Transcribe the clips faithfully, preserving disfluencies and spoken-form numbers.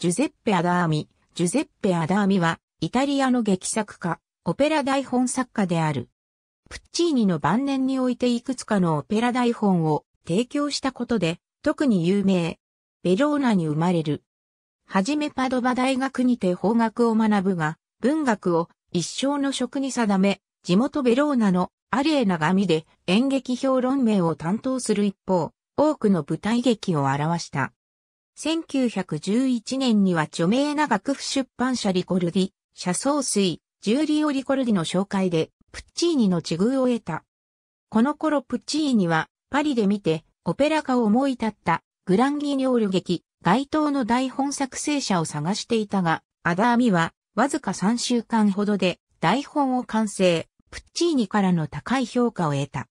ジュゼッペ・アダーミ。ジュゼッペ・アダーミは、イタリアの劇作家、オペラ台本作家である。プッチーニの晩年においていくつかのオペラ台本を提供したことで、特に有名。ベローナに生まれる。はじめパドバ大学にて法学を学ぶが、文学を一生の職に定め、地元ベローナのアリエナ紙で演劇評論名を担当する一方、多くの舞台劇を表した。せんきゅうひゃくじゅういちねんには著名な楽譜出版社リコルディ、社総帥、ジューリオ・リコルディの紹介で、プッチーニの知遇を得た。この頃プッチーニは、パリで見て、オペラ化を思い立った、グランギニョール劇、街頭の台本作成者を探していたが、アダーミは、わずかさんしゅうかんほどで、台本を完成、プッチーニからの高い評価を得た。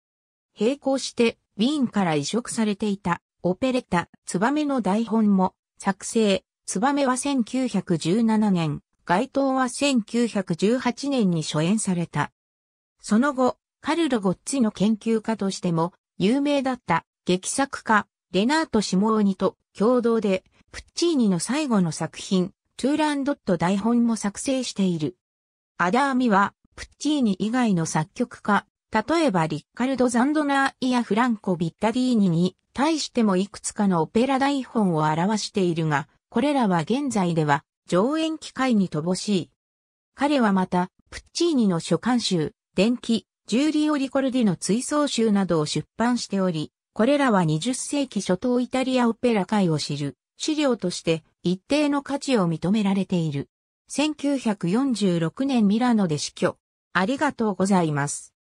並行して、ウィーンから移植されていた、オペレッタ、ツバメの台本も、作成、ツバメはせんきゅうひゃくじゅうななねん、街頭はせんきゅうひゃくじゅうはちねんに初演された。その後、カルロ・ゴッツィの研究家としても、有名だった、劇作家、レナート・シモーニと共同で、プッチーニの最後の作品、トゥーランドット台本も作成している。アダーミは、プッチーニ以外の作曲家、例えばリッカルド・ザンドナーイやフランコ・ビッタディーニに対してもいくつかのオペラ台本を表しているが、これらは現在では上演機会に乏しい。彼はまた、プッチーニの書簡集、伝記、ジューリオ・リコルディの追想集などを出版しており、これらはにじゅっせいき初頭イタリアオペラ界を知る資料として一定の価値を認められている。せんきゅうひゃくよんじゅうろくねんミラノで死去。ありがとうございます。